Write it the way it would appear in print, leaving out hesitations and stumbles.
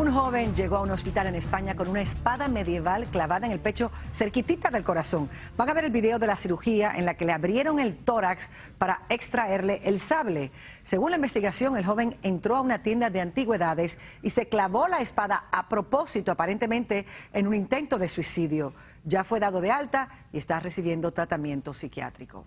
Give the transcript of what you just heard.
Un joven llegó a un hospital en España con una espada medieval clavada en el pecho, cerquitita del corazón. Van a ver el video de la cirugía en la que le abrieron el tórax para extraerle el sable. Según la investigación, el joven entró a una tienda de antigüedades y se clavó la espada a propósito, aparentemente, en un intento de suicidio. Ya fue dado de alta y está recibiendo tratamiento psiquiátrico.